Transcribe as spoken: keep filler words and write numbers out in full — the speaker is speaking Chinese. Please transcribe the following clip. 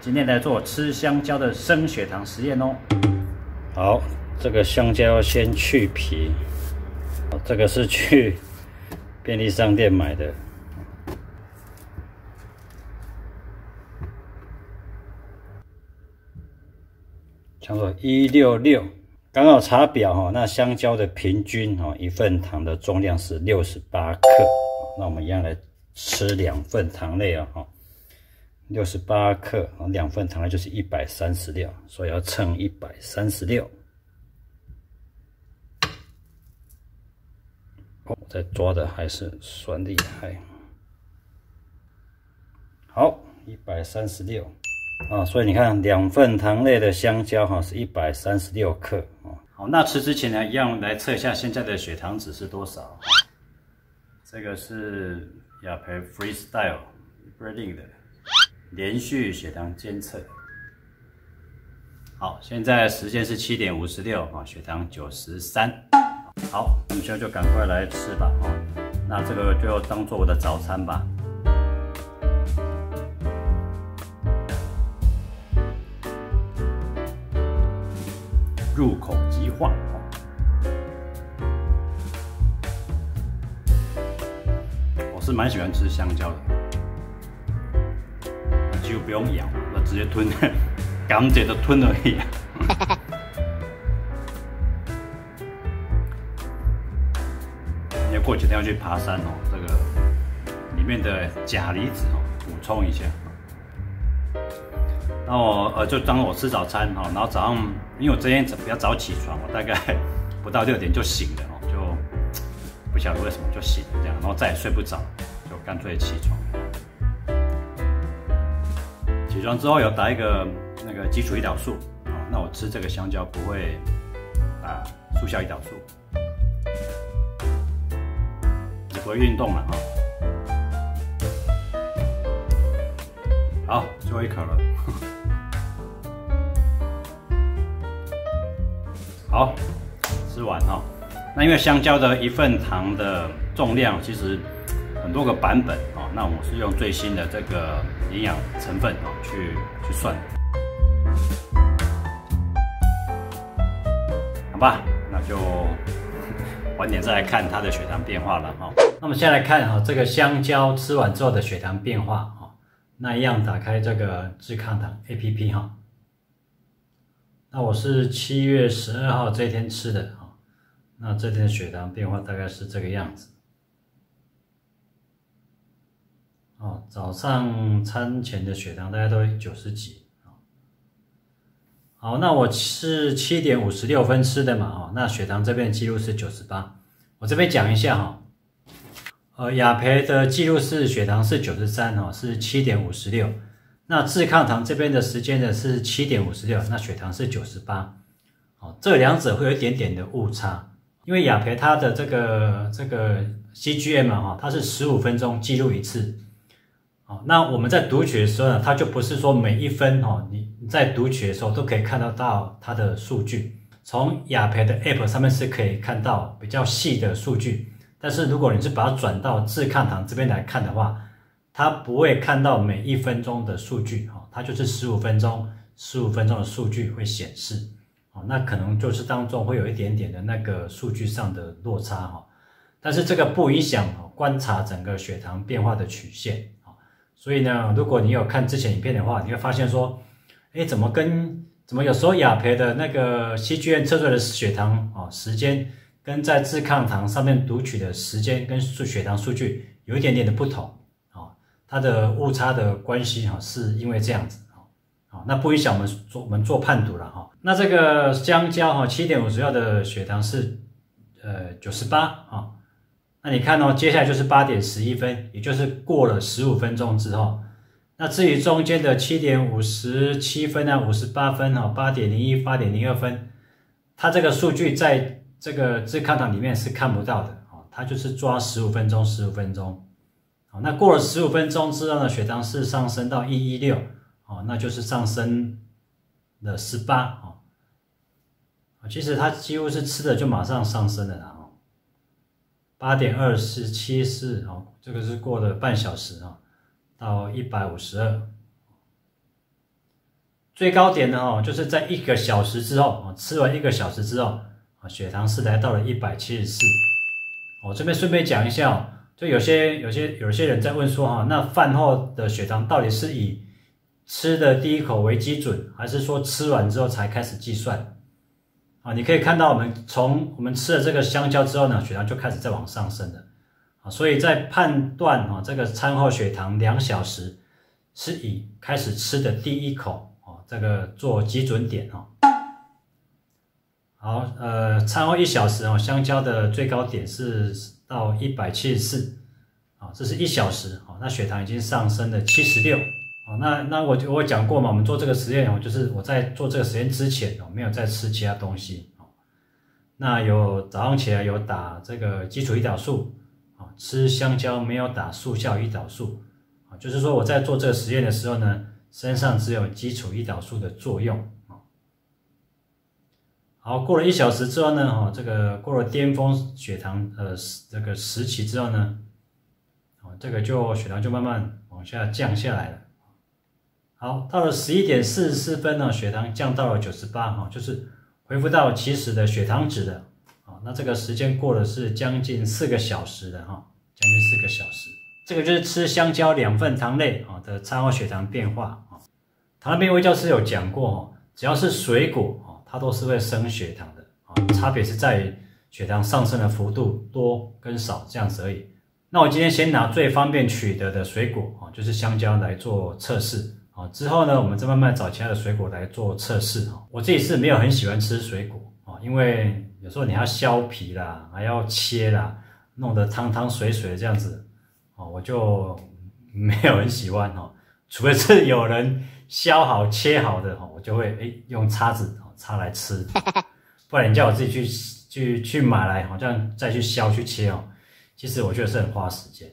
今天来做吃香蕉的升血糖实验哦。好，这个香蕉先去皮，这个是去便利商店买的。 叫做一六六，刚好查表哈，那香蕉的平均哈一份糖的重量是六十八克，那我们一样来吃两份糖类啊哈， 六十八克，两份糖类就是一百三十六，所以要称一百三十六。哦，这抓的还是算厉害。好， 一百三十六。 啊、哦，所以你看，两份糖类的香蕉哈、哦、是一百三十六克啊。哦、好，那吃之前呢，一样来测一下现在的血糖值是多少。哦、这个是雅培 Freestyle Breathing 的连续血糖监测。好，现在时间是 七点五十六 啊、哦，血糖九十三。好，我们现在就赶快来吃吧啊、哦。那这个就当做我的早餐吧。 入口即化。我是蛮喜欢吃香蕉的，几乎不用咬，我直接吞，甘蔗都吞而已、啊。因为过几天要去爬山哦，这个里面的钾离子哦，补充一下。 那我呃就当我吃早餐哈，然后早上因为我今天比较早起床，我大概不到六点就醒了哦，就不晓得为什么就醒了这样，然后再也睡不着，就干脆起床。起床之后有打一个那个基础胰岛素啊，那我吃这个香蕉不会打速效胰岛素，也不会运动了哈。好，最后一口了。 好，吃完哈、哦。那因为香蕉的一份糖的重量其实很多个版本哦，那我是用最新的这个营养成分哦去去算。好吧，那就晚点再来看它的血糖变化了哈、哦。那么现在来看哈、哦，这个香蕉吃完之后的血糖变化哈、哦。那一样打开这个致抗糖 A P P 哈、哦。 那我是七月十二号这一天吃的啊，那这天的血糖变化大概是这个样子。哦，早上餐前的血糖大概都九十几啊。好，那我是 七点五十六分吃的嘛哦，那血糖这边的记录是 九十八。我这边讲一下哈，呃，雅培的记录是血糖是九十三哦，是 七点五十六。 那致抗糖这边的时间呢是 七点五十六， 那血糖是 九十八， 哦，这两者会有一点点的误差，因为雅培它的这个这个 C G M 哈、哦，它是十五分钟记录一次，哦，那我们在读取的时候呢，它就不是说每一分哦，你你在读取的时候都可以看得到它的数据，从雅培的 App 上面是可以看到比较细的数据，但是如果你是把它转到致抗糖这边来看的话。 它不会看到每一分钟的数据，哦，它就是十五分钟， 十五分钟的数据会显示，哦，那可能就是当中会有一点点的那个数据上的落差，哈，但是这个不影响哦观察整个血糖变化的曲线，哦，所以呢，如果你有看之前影片的话，你会发现说，哎，怎么跟怎么有时候雅培的那个C G M测出来的血糖哦时间，跟在致抗糖上面读取的时间跟血糖数据有一点点的不同。 它的误差的关系哈，是因为这样子哈，好，那不影响我们做我们做判读了哈。那这个香蕉哈， 七点五十六的血糖是呃 九十八 啊，那你看哦，接下来就是 八点一一分，也就是过了十五分钟之后，那至于中间的 七点五七分啊、五十八分啊、八点零一、八点零二分，它这个数据在这个致抗糖里面是看不到的啊，它就是抓十五分钟、十五分钟。 好，那过了十五分钟之后呢，血糖是上升到一一六，哦，那就是上升了十八哦。其实它几乎是吃的就马上上升了啦哦。八点二七四哦，这个是过了半小时啊，到一百五十二。最高点呢哦，就是在一个小时之后啊，吃完一个小时之后啊，血糖是来到了一百七十四。我这边顺便讲一下哦，就有些有些有些人在问说哈，那饭后的血糖到底是以吃的第一口为基准，还是说吃完之后才开始计算？啊，你可以看到我们从我们吃了这个香蕉之后呢，血糖就开始在往上升了。 所以在判断啊这个餐后血糖两小时，是以开始吃的第一口啊这个做基准点哦。好，呃，餐后一小时哦，香蕉的最高点是到一百七十四，啊，这是一小时啊，那血糖已经上升了七十六啊。那那我我讲过嘛，我们做这个实验哦，就是我在做这个实验之前哦，没有在吃其他东西哦。那有早上起来有打这个基础胰岛素。 吃香蕉没有打速效胰岛素啊，就是说我在做这个实验的时候呢，身上只有基础胰岛素的作用啊。好，过了一小时之后呢，哦，这个过了巅峰血糖呃这个时期之后呢，哦，这个就血糖就慢慢往下降下来了。好，到了十一点四十四分呢，血糖降到了九十八哈，就是恢复到起始的血糖值了。 那这个时间过了是将近四个小时的哈，将近四个小时。这个就是吃香蕉两份糖类啊的餐后血糖变化啊。糖尿病卫教师有讲过哦，只要是水果啊，它都是会升血糖的啊，差别是在于血糖上升的幅度多跟少这样子而已。那我今天先拿最方便取得的水果啊，就是香蕉来做测试啊。之后呢，我们再慢慢找其他的水果来做测试啊。我自己是没有很喜欢吃水果啊，因为 有时候你要削皮啦，还要切啦，弄得汤汤水水这样子，哦，我就没有很喜欢哦。除非是有人削好切好的哦，我就会哎用叉子哦叉来吃，不然你叫我自己去去去买来，好像再去削去切哦，其实我觉得是很花时间。